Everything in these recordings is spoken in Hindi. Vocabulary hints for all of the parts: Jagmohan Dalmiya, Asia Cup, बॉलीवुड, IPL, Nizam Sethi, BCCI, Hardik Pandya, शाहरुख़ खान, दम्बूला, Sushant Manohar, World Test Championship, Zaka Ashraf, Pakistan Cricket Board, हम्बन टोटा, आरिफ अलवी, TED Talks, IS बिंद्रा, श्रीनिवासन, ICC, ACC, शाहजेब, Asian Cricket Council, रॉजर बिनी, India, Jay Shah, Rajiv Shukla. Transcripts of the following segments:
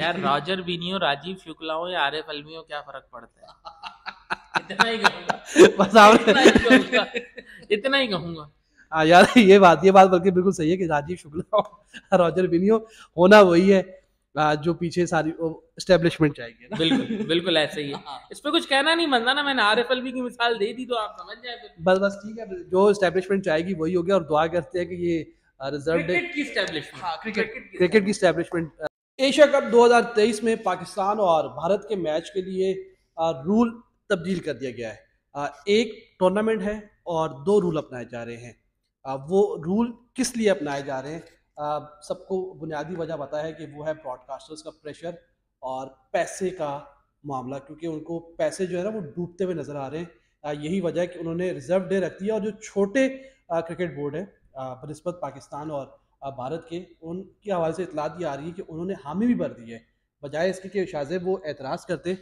यार रॉजर बिनी हो, राजीव शुक्ला हो या आरिफ अलवी हो, क्या फर्क पड़ता है, इतना ही कहूंगा बस, इतना ही कहूंगा। हाँ यार ये बात बल्कि बिल्कुल सही है कि राजीव शुक्ला हो, रॉजर बिनी हो, होना वही है जो पीछे सारी एस्टेब्लिशमेंट जाएगी ना। बिल्कुल बिल्कुल ऐसे ही है, इस पे कुछ कहना नहीं बनता ना, मैंने आरएफएलवी की मिसाल दे दी तो आप समझ जाए। बस ठीक है, जो एस्टेब्लिशमेंट जाएगी वही हो गया, और दुआ करते हैं कि ये रिजर्व क्रिकेट की एस्टेब्लिशमेंट, हां क्रिकेट की एस्टेब्लिशमेंट। एशिया कप 2023 में पाकिस्तान और भारत के मैच के लिए रूल तब्दील कर दिया गया है। एक टूर्नामेंट है और दो रूल अपनाए जा रहे हैं। वो रूल किस लिए अपनाए जा रहे हैं, सबको बुनियादी वजह पता है कि वो है ब्रॉडकास्टर्स का प्रेशर और पैसे का मामला, क्योंकि उनको पैसे जो है ना वो डूबते हुए नज़र आ रहे हैं। यही वजह है कि उन्होंने रिजर्व डे रख दिया, और जो छोटे क्रिकेट बोर्ड है बनस्बत पाकिस्तान और भारत के, उनके हवाले से इतला दी आ रही है कि उन्होंने हामी भी भर दी है, बजाय इसके कि शाहजेब वो एतराज़ करते।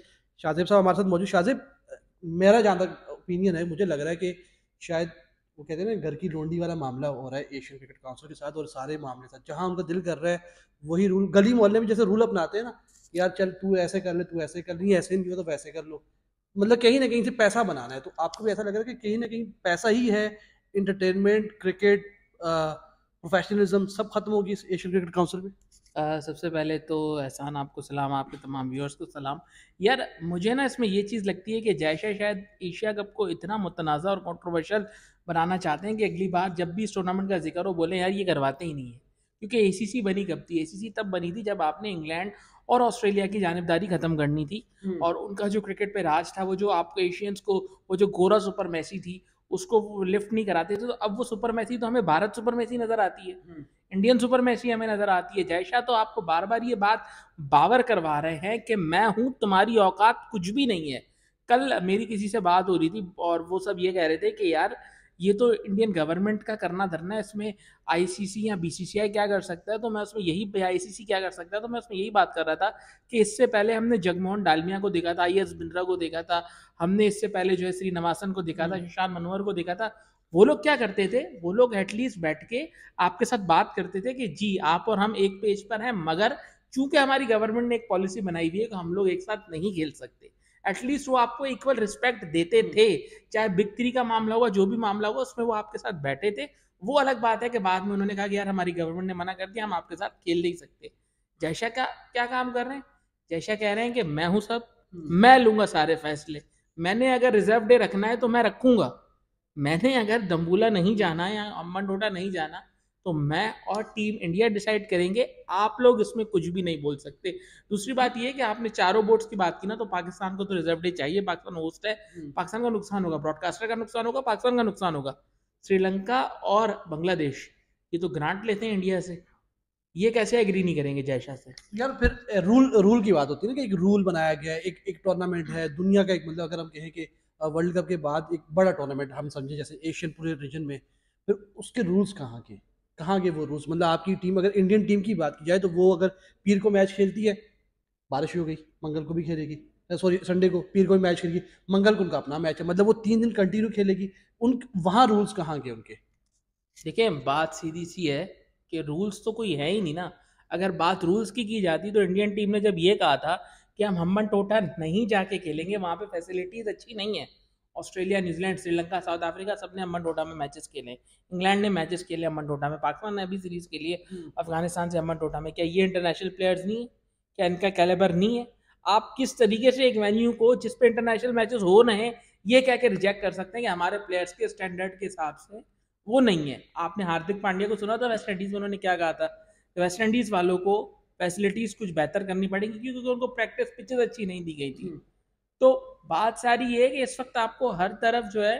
शाहजेब साहब हमारे साथ मौजूद। शाहजेब, मेरा जहाँ तक ओपिनियन है, मुझे लग रहा है कि शायद वो कहते हैं ना घर की लोंडी वाला मामला हो रहा है एशियन क्रिकेट काउंसिल के साथ और सारे मामले साथ, जहां उनका दिल कर रहा है वही रूल, गली मोहल्ले में जैसे रूल अपनाते हैं ना यार, चल तू ऐसे कर ले, तू ऐसे कर ले, ऐसे नहीं हो तो वैसे कर लो, मतलब कहीं ना कहीं से पैसा बनाना है। तो आपको भी ऐसा लग रहा है कि कहीं ना कहीं पैसा ही है, इंटरटेनमेंट, क्रिकेट, प्रोफेशनलिज्म सब खत्म होगी इस एशियन क्रिकेट काउंसिल में। सबसे पहले तो एहसान, आपको सलाम, आपके तमाम व्यूअर्स को सलाम। यार मुझे ना इसमें ये चीज़ लगती है कि जय शाह शायद एशिया कप को इतना मुतनाज़ा और कंट्रोवर्शियल बनाना चाहते हैं कि अगली बार जब भी इस टूर्नामेंट का जिक्र हो बोले यार ये करवाते ही नहीं है, क्योंकि ACC बनी कब थी? ACC तब बनी थी जब आपने इंग्लैंड और ऑस्ट्रेलिया की जानिबदारी खत्म करनी थी, और उनका जो क्रिकेट पे राज था, वो जो आपको एशियंस को वो जो गोरा सुपर मैसी थी उसको लिफ्ट नहीं कराते थे। तो अब वो सुपर मैसी तो हमें भारत सुपर मैसी नज़र आती है, इंडियन सुपर मैसी हमें नज़र आती है। जय शाह तो आपको बार बार ये बात बावर करवा रहे हैं कि मैं हूँ, तुम्हारी औकात कुछ भी नहीं है। कल मेरी किसी से बात हो रही थी और वो सब ये कह रहे थे कि यार ये तो इंडियन गवर्नमेंट का करना धरना है, इसमें ICC या BCCI क्या कर सकता है, तो मैं उसमें यही ICC क्या कर सकता है, तो मैं उसमें यही बात कर रहा था कि इससे पहले हमने जगमोहन डालमिया को देखा था, IS बिंद्रा को देखा था, हमने इससे पहले जो है श्रीनिवासन को देखा था, सुशांत मनोहर को देखा था। वो लोग क्या करते थे, वो लोग एटलीस्ट बैठ के आपके साथ बात करते थे कि जी आप और हम एक पेज पर हैं, मगर चूंकि हमारी गवर्नमेंट ने एक पॉलिसी बनाई हुई है कि हम लोग एक साथ नहीं खेल सकते, एटलीस्ट वो आपको इक्वल रिस्पेक्ट देते थे। चाहे बिग थ्री का मामला हुआ, जो भी मामला हुआ, उसमें वो आपके साथ बैठे थे। वो अलग बात है कि बाद में उन्होंने कहा कि यार हमारी गवर्नमेंट ने मना कर दिया, हम आपके साथ खेल नहीं सकते। जय शाह का क्या काम कर रहे हैं? जय शाह कह रहे हैं कि मैं हूँ सब, मैं लूंगा सारे फैसले, मैंने अगर रिजर्व डे रखना है तो मैं रखूंगा, मैंने अगर दम्बूला नहीं जाना या अम्बन डोडा नहीं जाना तो मैं और टीम इंडिया डिसाइड करेंगे, आप लोग इसमें कुछ भी नहीं बोल सकते। दूसरी बात यह है कि आपने चारों बोर्ड्स की बात की ना, तो पाकिस्तान को तो रिजर्व डे चाहिए, पाकिस्तान होस्ट है, पाकिस्तान का नुकसान होगा, ब्रॉडकास्टर का नुकसान होगा, पाकिस्तान का नुकसान होगा। श्रीलंका और बांग्लादेश ये तो ग्रांट लेते हैं इंडिया से, ये कैसे एग्री नहीं करेंगे जय शाह से? यार फिर रूल की बात होती है ना कि एक रूल बनाया गया है, एक टूर्नामेंट है दुनिया का, एक मतलब अगर हम कहें कि वर्ल्ड कप के बाद एक बड़ा टूर्नामेंट हम समझे जैसे एशियन पूरे रीजन में, फिर उसके रूल्स कहाँ के वो रूल्स, मतलब आपकी टीम, अगर इंडियन टीम की बात की जाए तो वो अगर पीर को मैच खेलती है, बारिश हो गई मंगल को भी खेलेगी, सॉरी संडे को, पीर को भी मैच खेलेगी, मंगल को उनका अपना मैच है, मतलब वो 3 दिन कंटिन्यू खेलेगी, उन वहाँ रूल्स कहाँ के उनके? देखिए बात सीधी सी है कि रूल्स तो कोई है ही नहीं ना। अगर बात रूल्स की जाती तो इंडियन टीम ने जब ये कहा था कि हम हम्बन टोटा नहीं जाके खेलेंगे, वहाँ पे फैसिलिटीज़ अच्छी नहीं है, Australia, New Zealand, Sri Lanka, South Africa सब ने हम्बन टोटा में मैचेस खेले, इंग्लैंड ने मैचेस खेले हम्बन टोटा में, पाकिस्तान ने अभी सीरीज़ के लिए अफगानिस्तान से हम्बन टोटा में। क्या ये इंटरनेशनल प्लेयर्स नहीं है? क्या इनका कैलेबर नहीं है? आप किस तरीके से एक वेन्यू को जिस पे इंटरनेशनल मैचेस हो रहे हैं ये कह के रिजेक्ट कर सकते हैं कि हमारे प्लेयर्स के स्टैंडर्ड के हिसाब से वो नहीं है? आपने हार्दिक पांड्या को सुना था वेस्ट इंडीज़ में, उन्होंने क्या कहा था कि वेस्ट इंडीज़ वालों को फैसिलिटीज़ कुछ बेहतर करनी पड़ेगी क्योंकि उनको प्रैक्टिस पिचेस अच्छी नहीं दी गई थी। तो बात सारी ये है कि इस वक्त आपको हर तरफ जो है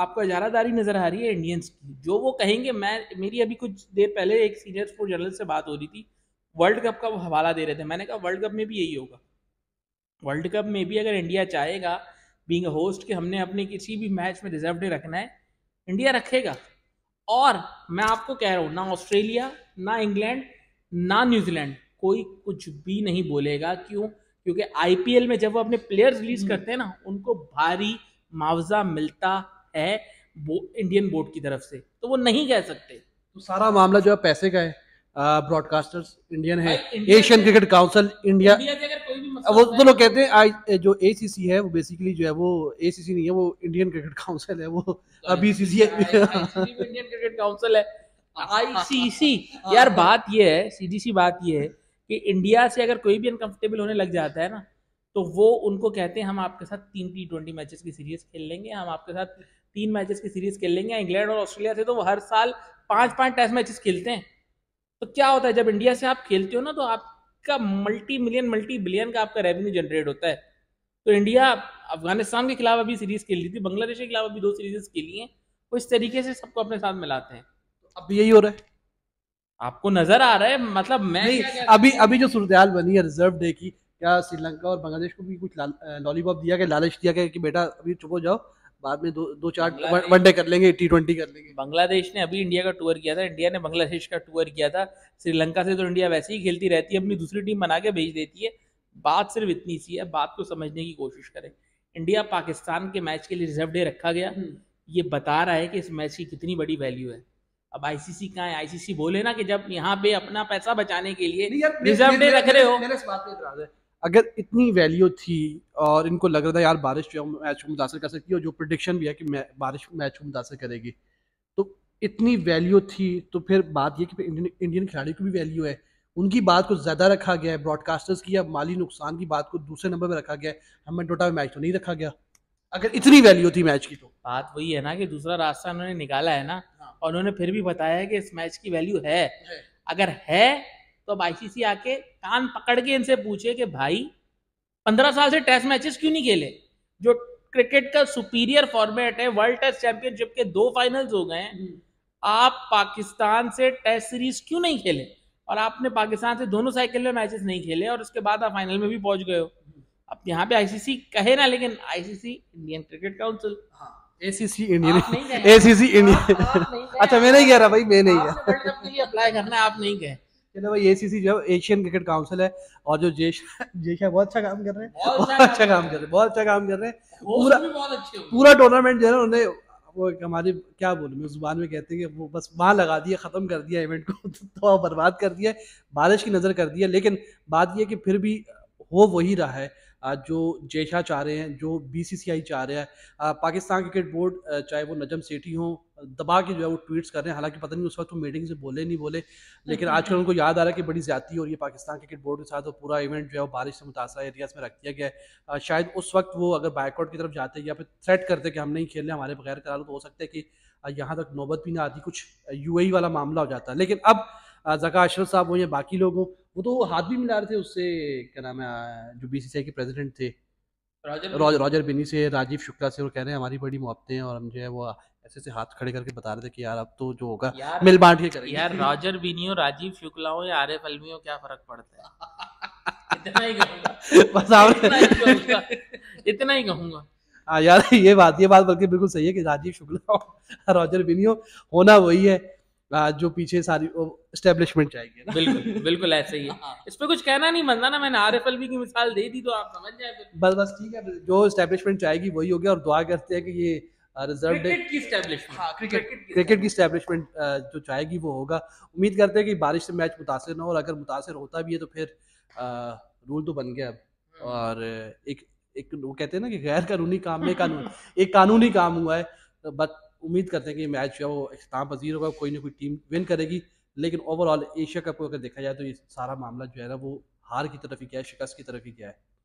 आपको इजारादारी नज़र आ रही है इंडियंस की, जो वो कहेंगे। मेरी अभी कुछ देर पहले एक सीनियर स्पोर्ट जर्नलिस्ट से बात हो रही थी, वर्ल्ड कप का वो हवाला दे रहे थे। मैंने कहा वर्ल्ड कप में भी यही होगा, वर्ल्ड कप में भी अगर इंडिया चाहेगा बीइंग अ होस्ट कि हमने अपने किसी भी मैच में रिजर्व डे रखना है, इंडिया रखेगा। और मैं आपको कह रहा हूँ ना ऑस्ट्रेलिया, ना इंग्लैंड, ना न्यूजीलैंड कोई कुछ भी नहीं बोलेगा। क्यों? क्योंकि IPL में जब वो अपने प्लेयर्स रिलीज करते हैं ना, उनको भारी मुआवजा मिलता है इंडियन बोर्ड की तरफ से, तो वो नहीं कह सकते। तो सारा मामला जो है पैसे का है, ब्रॉडकास्टर्स इंडियन है, एशियन क्रिकेट काउंसिल इंडिया, वो तो लोग कहते हैं आज जो एसीसी है वो बेसिकली जो है वो एसीसी नहीं है, वो इंडियन क्रिकेट काउंसिल है, वो बीसीसीआई इंडियन क्रिकेट काउंसिल है आईसीसी। यार बात ये है, सीधी सी बात ये है कि इंडिया से अगर कोई भी अनकंफर्टेबल होने लग जाता है ना तो वो उनको कहते हैं हम आपके साथ 3 T20 मैचेस की सीरीज खेल लेंगे, हम आपके साथ 3 मैचेस की सीरीज खेल लेंगे। इंग्लैंड और ऑस्ट्रेलिया से तो वो हर साल 5-5 टेस्ट मैचेस खेलते हैं। तो क्या होता है जब इंडिया से आप खेलते हो ना तो आपका मल्टी मिलियन मल्टी बिलियन का आपका रेवेन्यू जनरेट होता है। तो इंडिया अफगानिस्तान के खिलाफ अभी सीरीज खेल ली थी, बांग्लादेश के खिलाफ अभी 2 सीरीज खेली हैं। वो इस तरीके से सबको अपने साथ मिलाते हैं। अब यही हो रहा है, आपको नजर आ रहा है, मतलब मैं अभी जो सूरतेहाल बनी है रिजर्व डे की, क्या श्रीलंका और बांग्लादेश को भी कुछ लॉलीपॉप दिया गया, लालच दिया गया कि बेटा अभी चुप हो जाओ, बाद में 2-4 वनडे कर लेंगे, T20 कर लेंगे। बांग्लादेश ने अभी इंडिया का टूर किया था, इंडिया ने बांग्लादेश का टूर किया था। श्रीलंका से तो इंडिया वैसे ही खेलती रहती है, अपनी दूसरी टीम बना के भेज देती है। बात सिर्फ इतनी सी है, बात को समझने की कोशिश करें। इंडिया पाकिस्तान के मैच के लिए रिजर्व डे रखा गया, ये बता रहा है कि इस मैच की कितनी बड़ी वैल्यू है। अब आईसीसी कहाँ है? आईसीसी बोले ना कि जब यहाँ पे अपना पैसा बचाने के लिए रिजर्व डे रख रहे हो। मेरे इस बात पे इतराज है, अगर इतनी वैल्यू थी और इनको लग रहा था यार बारिश जो मैच को मुतासर कर सकती है, और जो प्रेडिक्शन भी है कि बारिश मैच को मुतासर करेगी, तो इतनी वैल्यू थी, तो फिर बात यह कि इंडियन खिलाड़ियों की भी वैल्यू है, उनकी बात को ज़्यादा रखा गया है। ब्रॉडकास्टर्स की या माली नुकसान की बात को दूसरे नंबर पर रखा गया है, हमें टोटा मैच तो नहीं रखा गया। अगर इतनी वैल्यू थी मैच की तो बात वही है ना कि दूसरा रास्ता उन्होंने निकाला है ना, और उन्होंने फिर भी बताया है कि इस मैच की वैल्यू है। अगर है तो अब आईसीसी आके कान पकड़ के इनसे पूछे कि भाई 15 साल से टेस्ट मैचेस क्यों नहीं खेले, जो क्रिकेट का सुपीरियर फॉर्मेट है। वर्ल्ड टेस्ट चैंपियनशिप के 2 फाइनल्स हो गए हैं, आप पाकिस्तान से टेस्ट सीरीज क्यों नहीं खेले, और आपने पाकिस्तान से दोनों साइकिल में मैचेस नहीं खेले और उसके बाद आप फाइनल में भी पहुंच गए हो। अब यहाँ पे आईसीसी कहे ना, लेकिन ICC Indian cricket council, ACC Indian, ACC Indian. अच्छा मैं नहीं कह रहा भाई, मैं नहीं कह रहा, अप्लाई करना है, आप नहीं कहे। चलो भाई, एसीसी जो एशियन क्रिकेट काउंसिल है, और जो जय शाह बहुत अच्छा काम कर रहे हैं, बहुत अच्छा काम कर रहे हैं। पूरा टूर्नामेंट जो है उन्होंने वो हमारी क्या बोलूं मैं जुबान में कहते हैं कि वो बस वहाँ लगा दिया, ख़त्म कर दिया इवेंट को, तो बर्बाद कर दिया, बारिश की नज़र कर दिया। लेकिन बात यह कि फिर भी हो वही रहा है जो जय शाह चाह रहे हैं, जो बीसीसीआई चाह रहा है। पाकिस्तान क्रिकेट बोर्ड चाहे वो नजम सेठी हो, दबा के जो है वो ट्वीट्स कर रहे हैं। हालांकि पता नहीं उस वक्त वो मीटिंग से बोले नहीं बोले, लेकिन आजकल उनको याद आ रहा है कि बड़ी ज्यादती है, और ये पाकिस्तान क्रिकेट बोर्ड के साथ वो पूरा इवेंट जो है वो बारिश से मुतासर एरियाज में रख दिया गया है। शायद उस वक्त वो अगर बायकॉट की तरफ जाते या फिर थ्रेट करते कि हम नहीं खेल रहे, हमारे बगैर करा लो, तो हो सकता है कि यहाँ तक नौबत भी ना आती, कुछ यूएई वाला मामला हो जाता। लेकिन अब ज़का अशरफ साहब हो या बाकी लोगों, वो तो हाथ भी मिला रहे थे उससे, क्या नाम है, जो बीसीसीआई के प्रेसिडेंट थे रॉजर बिनी से, राजीव शुक्ला से, और कह रहे हैं हमारी बड़ी मोहब्बतें हैं, और हम जो है वो ऐसे से हाथ खड़े करके बता रहे थे कि यार अब तो जो होगा मिल बांट के करेंगे। यार रॉजर बिनी हो, राजीव शुक्ला हो या आरिफ अलवी हो, क्या फर्क पड़ता है, इतना ही कहूँगा। हाँ यार ये बात बल्कि बिल्कुल सही है कि राजीव शुक्ला हो, रॉजर बिनी हो, होना वही है जो पीछे सारी एस्टेब्लिशमेंट चाहिए ना। बिल्कुल ऐसे ही है। इस पे कुछ कहना नहीं बनता ना, मैंने आरएफएलबी की मिसाल दे दी तो आप समझ जाए। बस ठीक है, जो एस्टेब्लिशमेंट चाहिए वही हो गया, और दुआ करते हैं कि ये रिजर्व डे क्रिकेट की एस्टेब्लिशमेंट जो चाहेगी वो होगा। उम्मीद करते हैं कि बारिश से मैच मुतासर ना हो, और अगर मुतासर होता भी है तो फिर रूल तो बन गया अब, और एक वो कहते हैं ना कि गैर कानूनी काम में कानून, एक कानूनी काम हुआ है। बट उम्मीद करते हैं कि मैच जो है वो इख्तिताम पजीर होगा, कोई ना कोई टीम विन करेगी। लेकिन ओवरऑल एशिया कप को अगर देखा जाए तो ये सारा मामला जो है ना वो हार की तरफ ही गया है, शिकस्त की तरफ ही गया है।